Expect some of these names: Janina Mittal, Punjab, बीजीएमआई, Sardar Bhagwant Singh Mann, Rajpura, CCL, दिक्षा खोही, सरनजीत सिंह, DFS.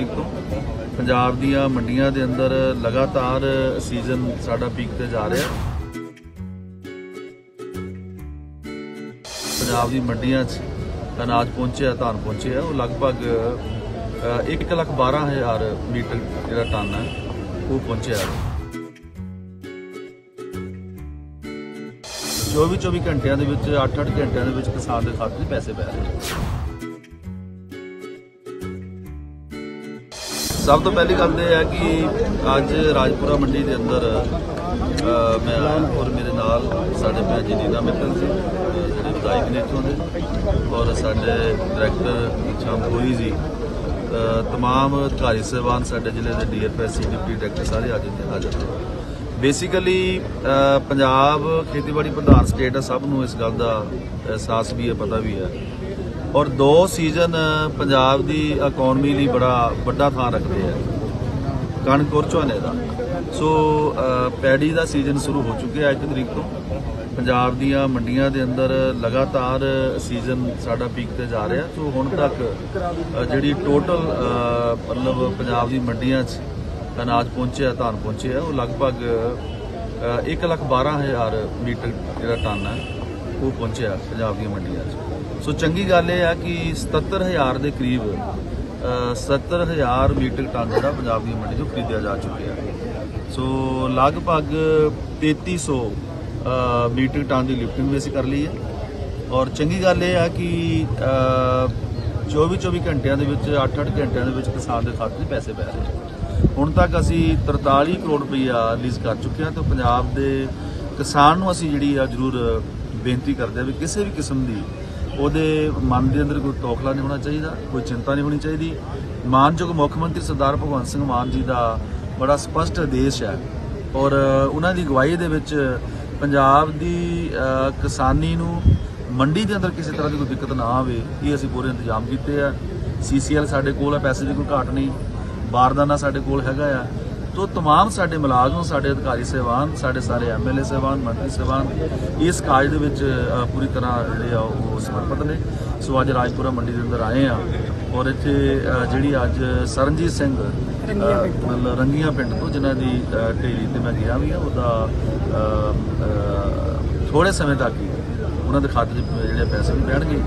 तरीक तो पंजाब दियां मंडियां दे अंदर लगातार सीजन साडा पीक ते जा रहा है। पंजाब दी मंडियां च अनाज पहुंचे धान पहुंचे है, वो लगभग 1,12,000 मीट्रिक जिहड़ा टन है वो पहुंचे है। 24 घंटिया 8-8 घंटिया किसान के खाते पैसे पै रहे। सब तो पहली गल है कि अज राजपुरा मंडी के अंदर मैं और मेरे नाल साडे भैन जनीना मित्तल जी जो विधायक ने इतों के और साडे डायरैक्टर दिक्षा खोही जी, तमाम अधिकारी साहबान साडे जिले के DFS डिप्टी डायरैक्टर सारे अज इत्थे हाजिर हैं। बेसिकली पंजाब खेतीबाड़ी प्रधान स्टेट है, सब नूं इस गल का एहसास भी है, पता भी है। और दो सीजन पंजाब की इकोनमी लिए बड़ा वड्डा थान रखते हैं, कणक और झोने का। सो पैड़ी का सीजन शुरू हो चुका है 1 तरीक तो। पंजाब दियां मंडियां दे अंदर लगातार सीजन साडा पीक ते जा रहा है। सो हुण तक जिहड़ी टोटल मतलब पंजाब दी मंडियां च अनाज पहुंचे है धान पहुंचे है, वो लगभग 1,12,000 मीट्रिक जिहड़ा टन है वो पहुंचे है पंजाब दी मंडियां च। सो चंगी गल है कि 77,000 के करीब 70,000 मीट्रिक टन जिहड़ा पंजाब दी मंडी चों खरीदया जा चुका है। सो लगभग 3,300 मीट्रिक टन की लिफ्टिंग भी असीं कर लई है। और चंगी गल है कि 24 घंटिया 8-8 घंटिया किसान के खाते पैसे पै रहे हैं। ਹੁਣ तक असी 43 ਕਰੋੜ रुपया रिलीज़ कर चुके हैं। तो पंजाब के किसान असी जी जरूर बेनती करते हैं भी किसी भी किस्म की ਉਹਦੇ मन के अंदर कोई तौखला नहीं होना चाहिए, कोई चिंता नहीं होनी चाहिए। मानयोग मुख्यमंत्री सरदार भगवंत सिंह मान जी का बड़ा स्पष्ट आदेश है और उन्हों की अगवाई ਦੇ ਵਿੱਚ पंजाब की किसानी मंडी के अंदर किसी तरह की कोई दिक्कत ना आए, ये असी पूरे इंतजाम किए हैं। CCL साढ़े कोल है, पैसे की कोई घाट नहीं, बारदाना साढ़े कोल हैगा। तो तमाम साढ़े मुलाजम साढ़े अधिकारी साहबान साढ़े सारे MLA साहबान मंत्री साहबान इस काज दे विच पूरी तरह जो समर्पित ने। सो अज राजपुरा मंडी के अंदर आए हैं और इत्थे जी अज सरनजीत सिंह मतलब रंगिया पिंड तो जिन्हां दी ढेरी ते मैं गया भी है, उहदा थोड़े समय तक ही उन्हां दे खाते 'च पैसे भी पैणगे।